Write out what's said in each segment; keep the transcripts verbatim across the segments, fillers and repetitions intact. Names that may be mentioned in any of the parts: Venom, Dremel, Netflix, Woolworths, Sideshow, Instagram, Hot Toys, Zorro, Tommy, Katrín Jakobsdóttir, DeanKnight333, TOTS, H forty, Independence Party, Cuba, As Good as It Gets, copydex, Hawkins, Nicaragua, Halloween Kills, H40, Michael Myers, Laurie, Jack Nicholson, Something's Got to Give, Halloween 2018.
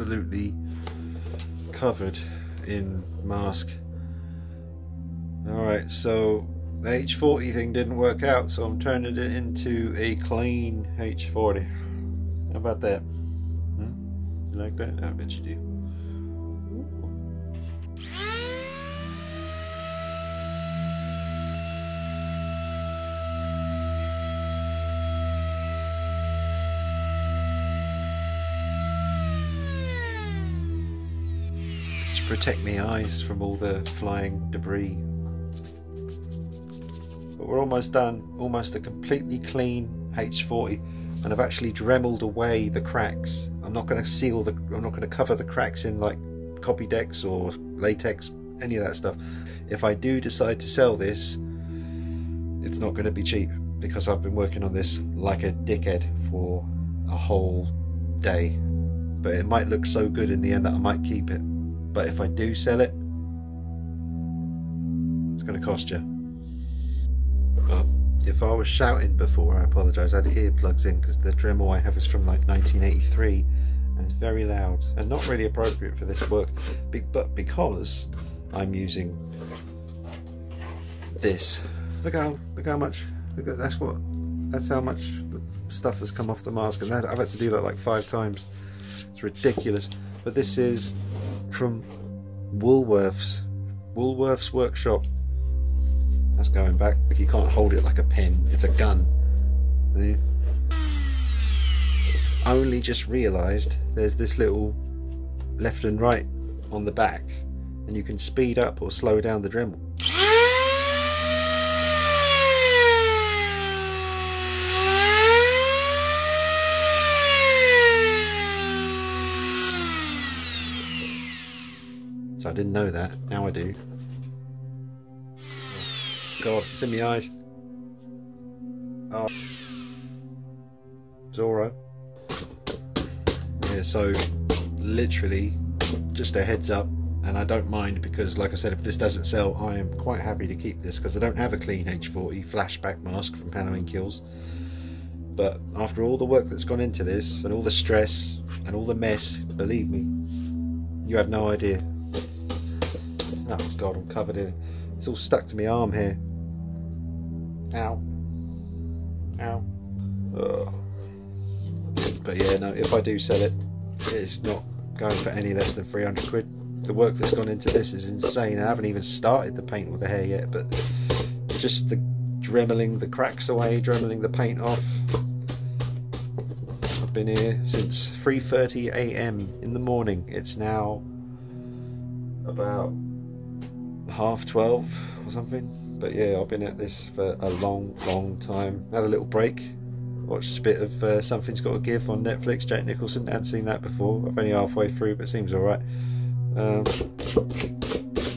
absolutely covered in mask. Alright, so the H forty thing didn't work out, so I'm turning it into a clean H forty. How about that? Huh? You like that? I bet you do. It's to protect my eyes from all the flying debris. But we're almost done, almost a completely clean H forty, and I've actually Dremeled away the cracks. I'm not going to seal the, I'm not going to cover the cracks in like copydex or latex, any of that stuff. If I do decide to sell this, it's not going to be cheap, because I've been working on this like a dickhead for a whole day. But it might look so good in the end that I might keep it. But if I do sell it, it's going to cost you. But if I was shouting before, I apologise. I had earplugs in because the Dremel I have is from like nineteen eighty-three and it's very loud and not really appropriate for this work. But because I'm using this, look how look how much. Look at that's what that's how much stuff has come off the mask, and that I've had to do that like five times. It's ridiculous. But this is from Woolworths, Woolworths Workshop. That's going back. Like, you can't hold it like a pen. It's a gun. Yeah. Only just realised there's this little left and right on the back, and you can speed up or slow down the Dremel. So I didn't know that. Now I do. God, it's in my eyes. Oh. Zorro. Yeah, so literally just a heads up, and I don't mind, because like I said, if this doesn't sell, I am quite happy to keep this, because I don't have a clean H forty flashback mask from Halloween Kills. But after all the work that's gone into this, and all the stress, and all the mess, believe me, you have no idea. Oh God, I'm covered in it. It's all stuck to my arm here. Ow. Ow. Ugh. But yeah, no, if I do sell it, it's not going for any less than three hundred quid. The work that's gone into this is insane. I haven't even started the paint or the hair yet, but just the dremeling the cracks away, dremeling the paint off. I've been here since three thirty A M in the morning. It's now about half twelve or something. But yeah, I've been at this for a long long time. Had a little break, watched a bit of uh, Something's Got to Give on Netflix, Jack Nicholson. I hadn't seen that before. I've only halfway through, but it seems alright. Um,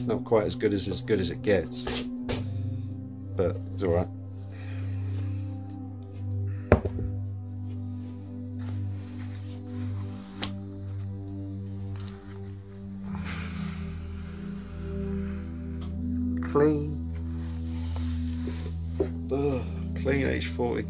not quite as good as As Good as It Gets, but it's alright. Clean. Ugh, clean H forty.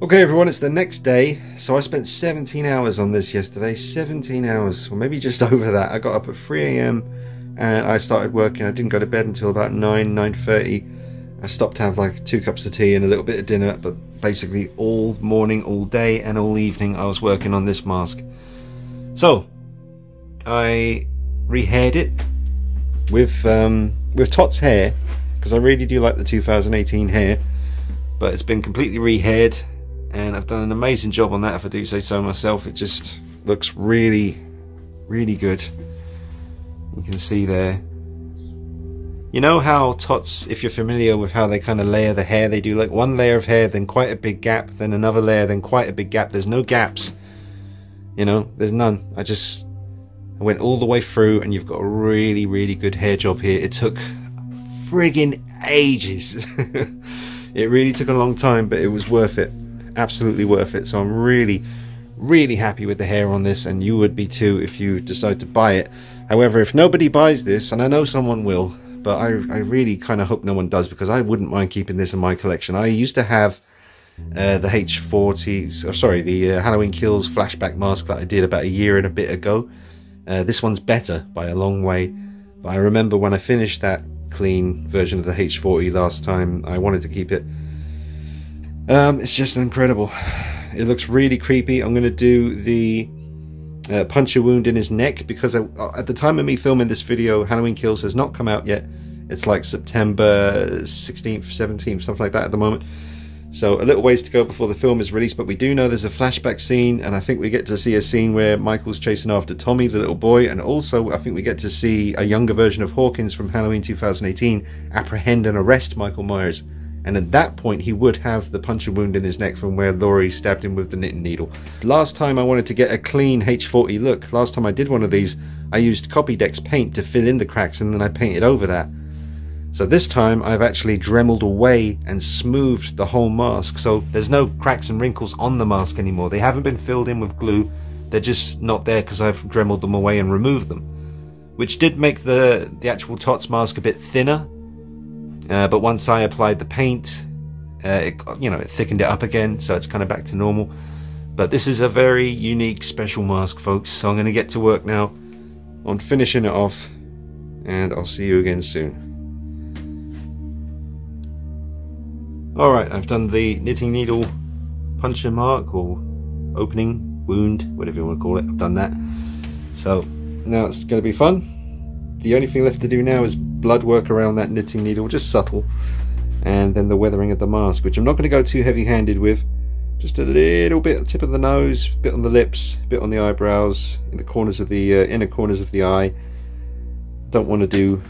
Okay everyone, it's the next day. So I spent seventeen hours on this yesterday, seventeen hours, or maybe just over that. I got up at three A M and I started working. I didn't go to bed until about nine, nine thirty. I stopped to have like two cups of tea and a little bit of dinner, but basically all morning, all day and all evening I was working on this mask. So I re-haired it with, um, with T O T S hair, because I really do like the two thousand eighteen hair, but it's been completely re-haired. And I've done an amazing job on that, if I do say so myself. It just looks really, really good. You can see there. You know how Tots, if you're familiar with how they kind of layer the hair, they do like one layer of hair, then quite a big gap, then another layer, then quite a big gap. There's no gaps. You know, there's none. I just I went all the way through, and you've got a really, really good hair job here. It took friggin' ages. It really took a long time, but it was worth it. Absolutely worth it. So I'm really, really happy with the hair on this, and you would be too if you decide to buy it. However, if nobody buys this, and I know someone will, but I, I really kind of hope no one does, because I wouldn't mind keeping this in my collection. I used to have uh, the H forties, or sorry, the uh, Halloween Kills flashback mask that I did about a year and a bit ago. Uh, this one's better by a long way, but I remember when I finished that clean version of the H forty last time, I wanted to keep it. Um, it's just incredible. It looks really creepy. I'm going to do the uh, puncture wound in his neck, because I, at the time of me filming this video, Halloween Kills has not come out yet. It's like September sixteenth, seventeenth, something like that at the moment. So a little ways to go before the film is released, but we do know there's a flashback scene, and I think we get to see a scene where Michael's chasing after Tommy, the little boy, and also I think we get to see a younger version of Hawkins from Halloween two thousand eighteen apprehend and arrest Michael Myers. And at that point, he would have the puncture wound in his neck from where Laurie stabbed him with the knitting needle. Last time I wanted to get a clean H forty look. Last time I did one of these, I used Copydex paint to fill in the cracks, and then I painted over that. So this time I've actually Dremelled away and smoothed the whole mask, so there's no cracks and wrinkles on the mask anymore. They haven't been filled in with glue, they're just not there because I've Dremelled them away and removed them. Which did make the, the actual Tots mask a bit thinner, uh, but once I applied the paint, uh, it, you know, it thickened it up again, so it's kind of back to normal. But this is a very unique, special mask, folks, so I'm going to get to work now on finishing it off, and I'll see you again soon. Alright, I've done the knitting needle puncture mark, or opening, wound, whatever you want to call it. I've done that. So, now it's going to be fun. The only thing left to do now is blood work around that knitting needle, just subtle. And then the weathering of the mask, which I'm not going to go too heavy-handed with. Just a little bit, tip of the nose, bit on the lips, bit on the eyebrows, in the corners of the, uh, inner corners of the eye. Don't want to do...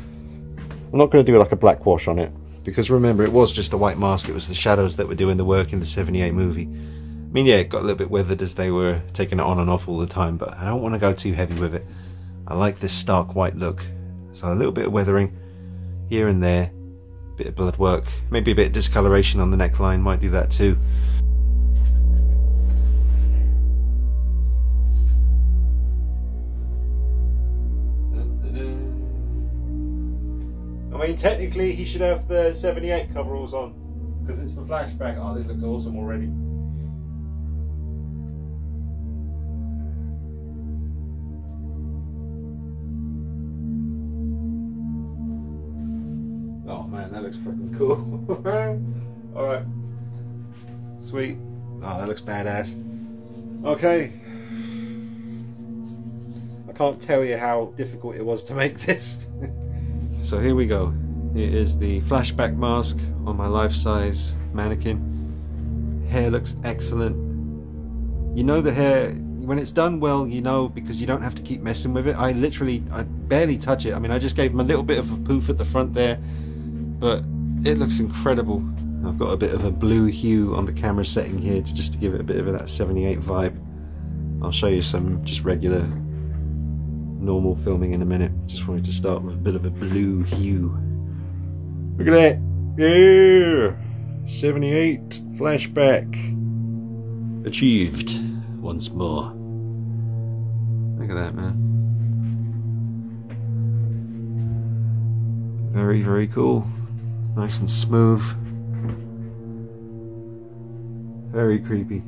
I'm not going to do like a black wash on it. Because remember, it was just a white mask, it was the shadows that were doing the work in the seventy-eight movie. I mean, yeah, it got a little bit weathered as they were taking it on and off all the time, but I don't want to go too heavy with it. I like this stark white look. So a little bit of weathering here and there, a bit of blood work, maybe a bit of discoloration on the neckline, might do that too. I mean, technically he should have the seventy-eight coveralls on, because it's the flashback. Oh, this looks awesome already. Oh man, that looks freaking cool. Alright. Sweet. Oh, that looks badass. Okay. I can't tell you how difficult it was to make this. So here we go. It is the flashback mask on my life-size mannequin. Hair looks excellent. You know the hair, when it's done well, you know, because you don't have to keep messing with it. I literally, I barely touch it. I mean, I just gave him a little bit of a poof at the front there, but it looks incredible. I've got a bit of a blue hue on the camera setting here to just to give it a bit of that seventy-eight vibe. I'll show you some just regular normal filming in a minute. Just wanted to start with a bit of a blue hue. Look at that. Yeah, seventy-eight flashback achieved once more. Look at that, man. Very, very cool. Nice and smooth. Very creepy.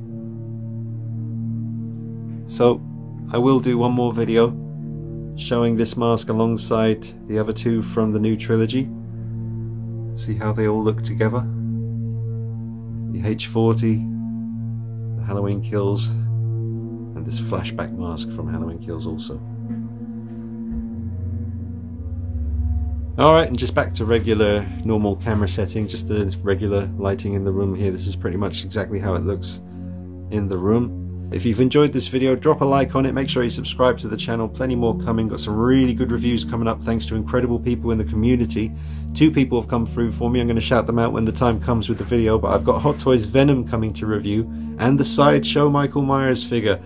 So I will do one more video showing this mask alongside the other two from the new trilogy. See how they all look together. The H forty, the Halloween Kills, and this flashback mask from Halloween Kills also. Alright, and just back to regular normal camera setting, just the regular lighting in the room here. This is pretty much exactly how it looks in the room. If you've enjoyed this video, drop a like on it, make sure you subscribe to the channel, plenty more coming, got some really good reviews coming up thanks to incredible people in the community. Two people have come through for me, I'm going to shout them out when the time comes with the video, but I've got Hot Toys Venom coming to review, and the Sideshow Michael Myers figure,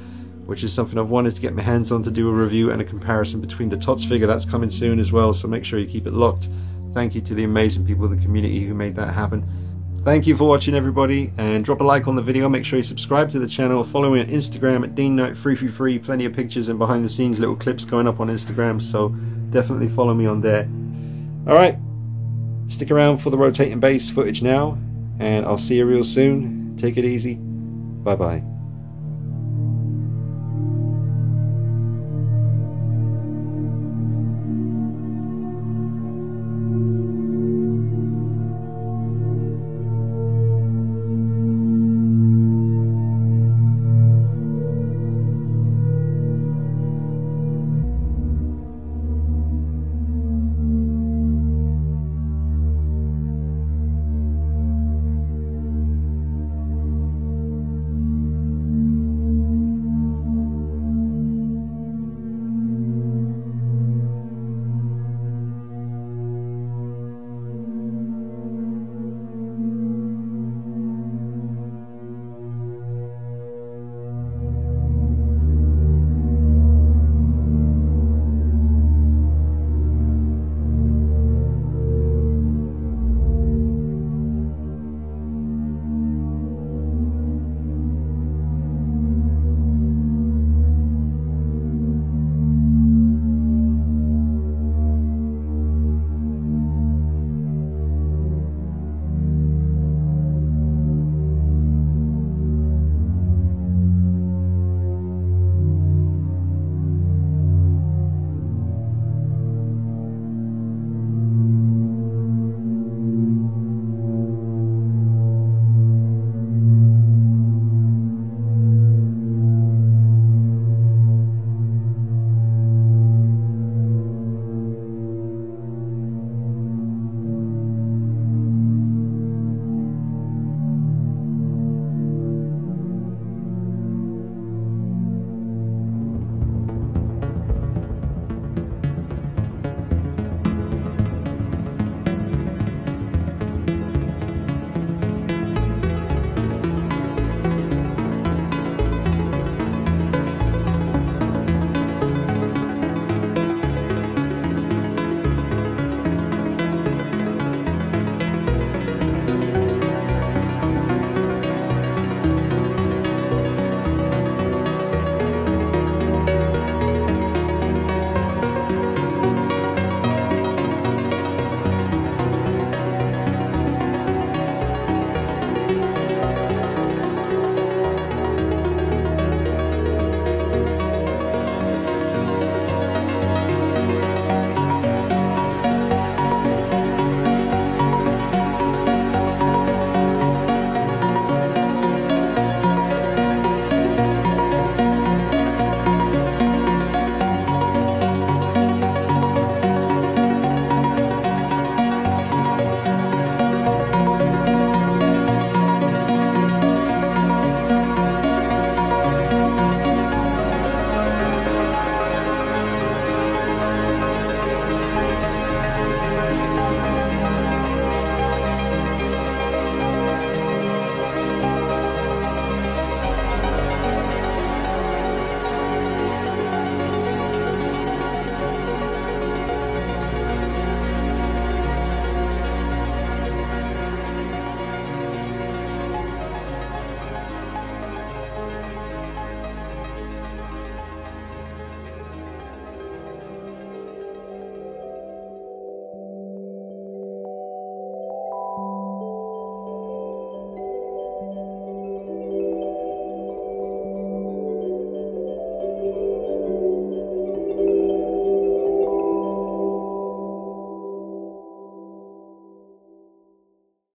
which is something I've wanted to get my hands on to do a review and a comparison between the T O T S figure. That's coming soon as well, so make sure you keep it locked. Thank you to the amazing people in the community who made that happen. Thank you for watching, everybody, and drop a like on the video. Make sure you subscribe to the channel. Follow me on Instagram at Dean Knight three three three. Plenty of pictures and behind the scenes little clips going up on Instagram, so definitely follow me on there. All right, stick around for the rotating base footage now, and I'll see you real soon. Take it easy. Bye-bye.